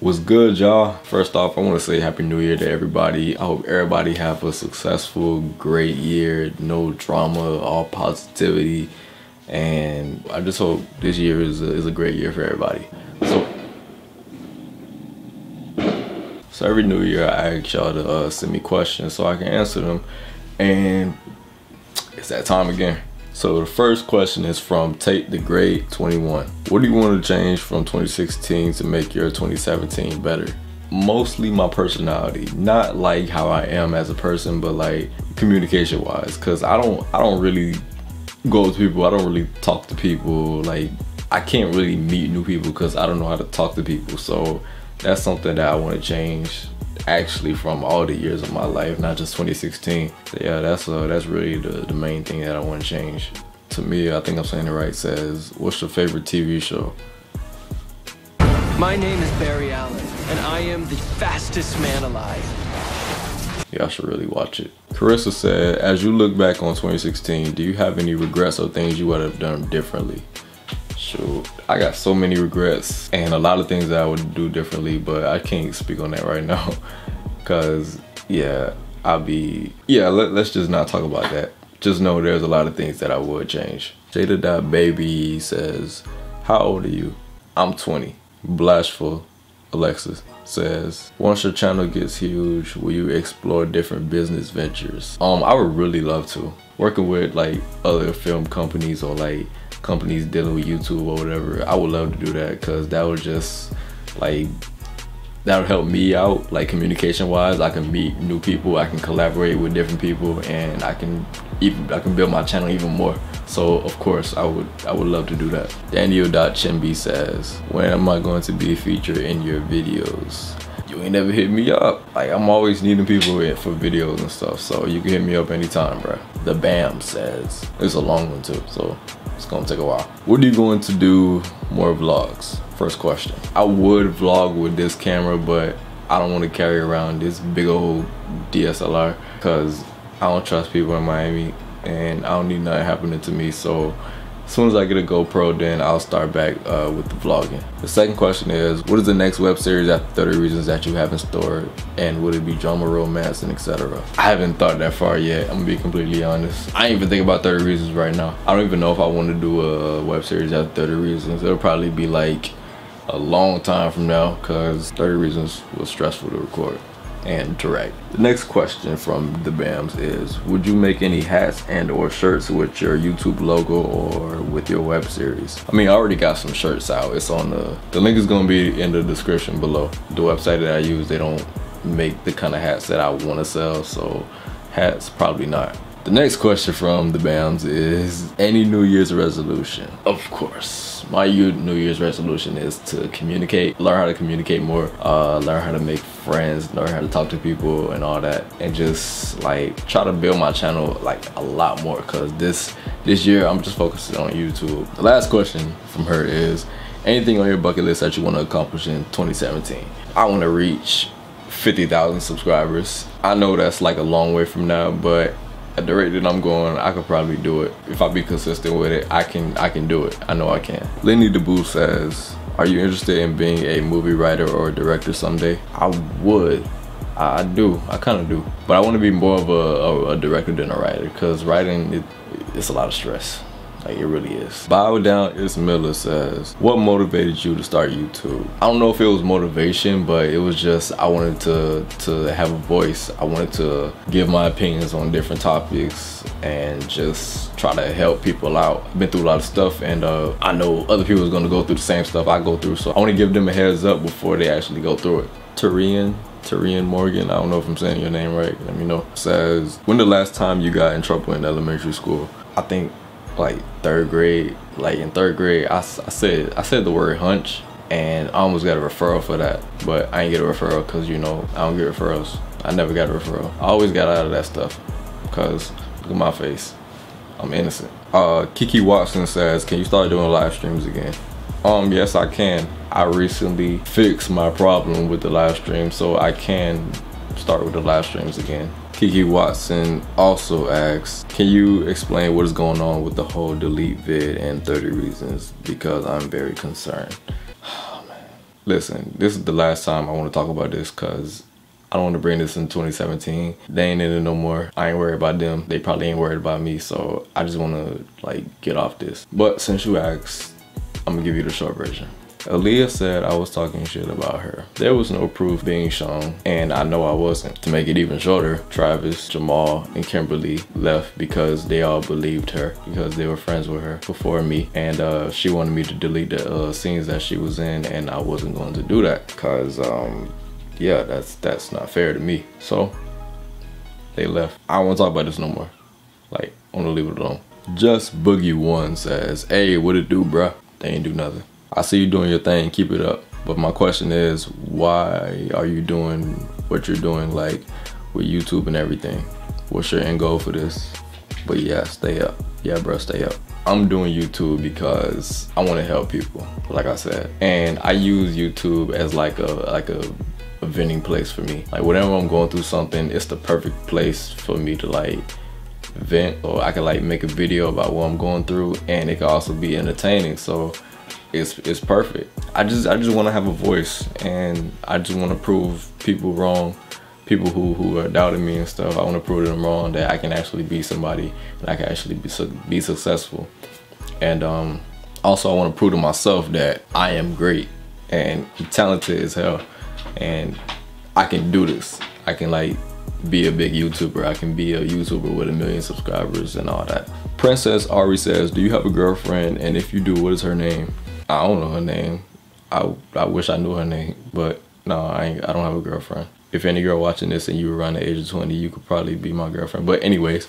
What's good, y'all? First off, I want to say Happy New Year to everybody. I hope everybody have a successful, great year. No drama, all positivity. And I just hope this year is a great year for everybody. So every new year, I ask y'all to send me questions so I can answer them. And it's that time again. So the first question is from Tate the Grade 21. What do you want to change from 2016 to make your 2017 better? Mostly my personality, not like how I am as a person, but like communication wise, because I don't really go to people. I don't really talk to people. Like, I can't really meet new people because I don't know how to talk to people. So that's something that I want to change, actually, from all the years of my life, not just 2016. So yeah, that's really the main thing that I want to change. To me, I think I'm saying it right, says, what's your favorite TV show? My name is Barry Allen, and I am the fastest man alive. Y'all should really watch it. Carissa said, as you look back on 2016, do you have any regrets or things you would have done differently? Shoot, I got so many regrets and a lot of things that I would do differently, but I can't speak on that right now because, yeah, let's just not talk about that. Just know there's a lot of things that I would change. Jada.baby says, how old are you? I'm 20. Blashful Alexis says, once your channel gets huge, will you explore different business ventures? I would really love to. Working with like other film companies or like companies dealing with YouTube or whatever, I would love to do that because that would just like, that would help me out, like communication wise. I can meet new people, I can collaborate with different people, and I can build my channel even more. So of course I would love to do that. Daniel.Chimbi says, when am I going to be featured in your videos? You ain't never hit me up. Like, I'm always needing people for videos and stuff, so you can hit me up anytime, bro. The BAM says, it's a long one too, so it's gonna take a while. What are you going to do more vlogs? First question. I would vlog with this camera, but I don't want to carry around this big old DSLR because I don't trust people in Miami and I don't need nothing happening to me. So as soon as I get a GoPro, then I'll start back with the vlogging. The second question is, what is the next web series after 30 Reasons that you have in store? And would it be drama, romance, and etc.? I haven't thought that far yet, I'm gonna be completely honest. I ain't even thinking about 30 Reasons right now. I don't even know if I want to do a web series after 30 Reasons. It'll probably be like a long time from now because 30 Reasons was stressful to record and direct. The next question from the BAMs is, would you make any hats and or shirts with your YouTube logo or with your web series? I mean, I already got some shirts out. It's on the link is gonna be in the description below. The website that I use, they don't make the kind of hats that I wanna sell, so hats, probably not. The next question from the BAMs is, any New Year's resolution? Of course. My New Year's resolution is to communicate, learn how to communicate more, learn how to make friends, learn how to talk to people and all that. And just like try to build my channel like a lot more because this year I'm just focusing on YouTube. The last question from her is, anything on your bucket list that you want to accomplish in 2017? I want to reach 50,000 subscribers. I know that's like a long way from now, but at the rate that I'm going, I could probably do it. If I be consistent with it, I can do it. I know I can. Lindy DeBoo says, are you interested in being a movie writer or a director someday? I would. I do. I kind of do. But I want to be more of a director than a writer because writing, it's a lot of stress. Like, it really is. Bow Down Is Miller says, what motivated you to start YouTube? I don't know if it was motivation, but it was just, I wanted to have a voice. I wanted to give my opinions on different topics and just try to help people out. I've been through a lot of stuff, and I know other people is gonna go through the same stuff I go through, so I wanna give them a heads up before they actually go through it. Tarian Morgan, I don't know if I'm saying your name right, let me know, says, when the last time you got in trouble in elementary school? I think like third grade. Like in third grade, I said the word hunch and I almost got a referral for that, but I ain't get a referral because, you know, I don't get referrals. I never got a referral. I always got out of that stuff because look at my face, I'm innocent. Kiki Watson says, can you start doing live streams again? Yes, I can. I recently fixed my problem with the live stream, so I can start with the live streams again. Kiki Watson also asks, can you explain what is going on with the whole delete vid and 30 reasons, because I'm very concerned. Oh, man. Listen, this is the last time I want to talk about this because I don't want to bring this in 2017. They ain't in it no more. I ain't worried about them. They probably ain't worried about me. So I just want to like get off this. But since you asked, I'm gonna give you the short version. Aaliyah said I was talking shit about her. There was no proof being shown, and I know I wasn't. To make it even shorter, Travis, Jamal, and Kimberly left because they all believed her because they were friends with her before me, and she wanted me to delete the scenes that she was in, and I wasn't going to do that because, yeah, that's not fair to me. So they left. I don't want to talk about this no more. Like, I'm gonna leave it alone. Just Boogie One says, "Hey, what it do, bruh?" They ain't do nothing. I see you doing your thing, keep it up. But my question is, why are you doing what you're doing, like with YouTube and everything? What's your end goal for this? But yeah, stay up. Yeah, bro, stay up. I'm doing YouTube because I want to help people, like I said. And I use YouTube as like a venting place for me. Like whenever I'm going through something, it's the perfect place for me to like vent, or I can like make a video about what I'm going through, and it can also be entertaining. So it's perfect. I just want to have a voice, and I just want to prove people wrong, people who are doubting me and stuff. I want to prove them wrong, that I can actually be somebody, and I can actually be successful. And also I want to prove to myself that I am great and I'm talented as hell, and I can do this. I can like be a big YouTuber. I can be a YouTuber with 1 million subscribers and all that. Princess Ari says, "Do you have a girlfriend? And if you do, what is her name?" I don't know her name. I wish I knew her name, but no, I don't have a girlfriend. If any girl watching this and you were around the age of 20, you could probably be my girlfriend. But anyways,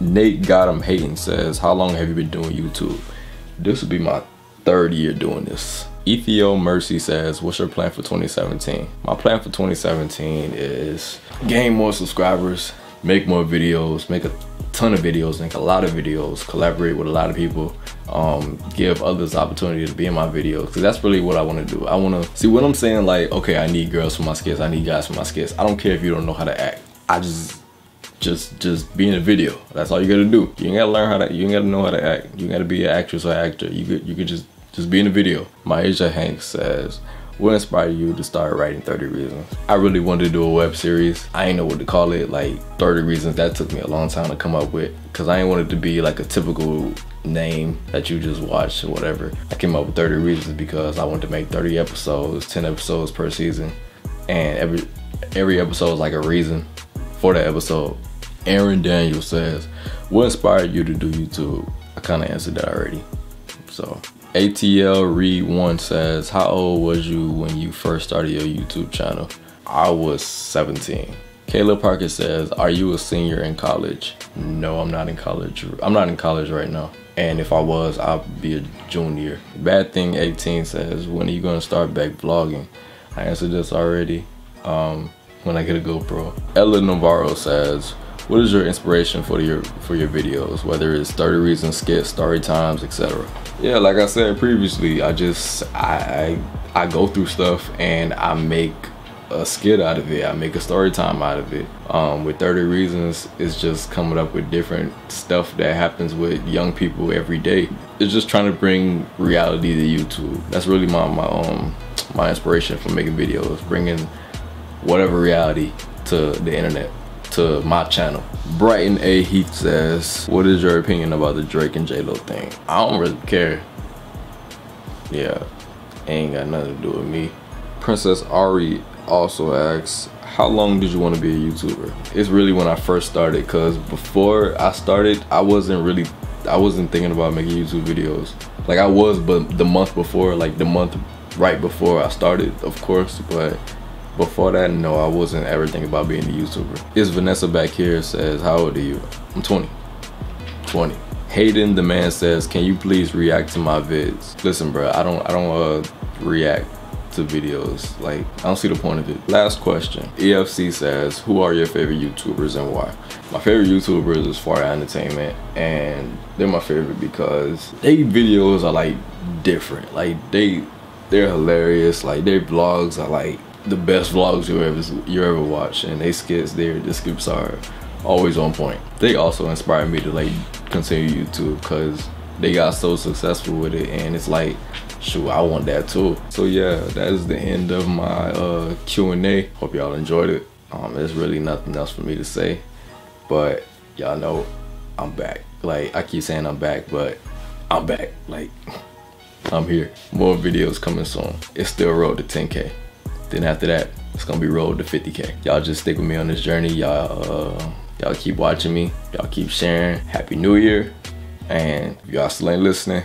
Nate Gotham Hayden says, "How long have you been doing YouTube?" This would be my 3rd year doing this. Ethio Mercy says, "What's your plan for 2017? My plan for 2017 is gain more subscribers, make more videos, make a ton of videos, make a lot of videos, collaborate with a lot of people, give others the opportunity to be in my videos, because that's really what I want to do. I want to see what I'm saying. Like, okay, I need girls for my skits, I need guys for my skits. I don't care if you don't know how to act. I just be in a video. That's all you gotta do. You ain't gotta learn how to. You ain't gotta know how to act. You gotta be an actress or actor. You could just be in a video." My Asia Hank says, "What inspired you to start writing 30 Reasons? I really wanted to do a web series. I ain't know what to call it. Like 30 Reasons, that took me a long time to come up with, because I ain't wanted to be like a typical name that you just watch or whatever. I came up with 30 Reasons because I wanted to make 30 episodes, 10 episodes per season. And every episode is like a reason for that episode." Aaron Daniel says, "What inspired you to do YouTube?" I kind of answered that already. So ATL Read1 says, "How old was you when you first started your YouTube channel?" I was 17. Kayla Parker says, "Are you a senior in college?" No, I'm not in college. I'm not in college right now. And if I was, I'd be a junior. Bad Thing 18 says, "When are you gonna start back vlogging?" I answered this already. When I get a GoPro. Ella Navarro says, "What is your inspiration for your videos, whether it's 30 Reasons, skits, story times, etc.?" Yeah, like I said previously, I go through stuff and I make a skit out of it. I make a story time out of it. With 30 Reasons, it's just coming up with different stuff that happens with young people every day. It's just trying to bring reality to YouTube. That's really my inspiration for making videos, bringing whatever reality to the internet, to my channel. Brighton A Heat says, "What is your opinion about the Drake and J Lo thing?" I don't really care. Yeah, ain't got nothing to do with me. Princess Ari also asks, "How long did you want to be a YouTuber?" It's really when I first started, because before I started, I wasn't thinking about making YouTube videos. Like I was, but the month before, like the month right before I started, of course, but before that, no, I wasn't ever thinking about being a YouTuber. Is Vanessa back here says, "How old are you?" I'm 20. 20. Hayden, the man says, "Can you please react to my vids?" Listen, bro, I don't react to videos. Like, I don't see the point of it. Last question. EFC says, "Who are your favorite YouTubers and why?" My favorite YouTubers is Far Entertainment, and they're my favorite because they videos are like different. Like they're hilarious. Like their vlogs are like the best vlogs you ever watch, and they skits, the skips are always on point. They also inspired me to like continue YouTube, because they got so successful with it, and it's like, shoot, I want that too. So yeah, that is the end of my Q&A. Hope y'all enjoyed it. There's really nothing else for me to say, but y'all know I'm back. Like, I keep saying I'm back, but I'm back. Like, I'm here. More videos coming soon. It's still road to 10K. Then after that, it's gonna be road to 50K. Y'all just stick with me on this journey. Y'all y'all keep watching me. Y'all keep sharing. Happy New Year. And if y'all still ain't listening,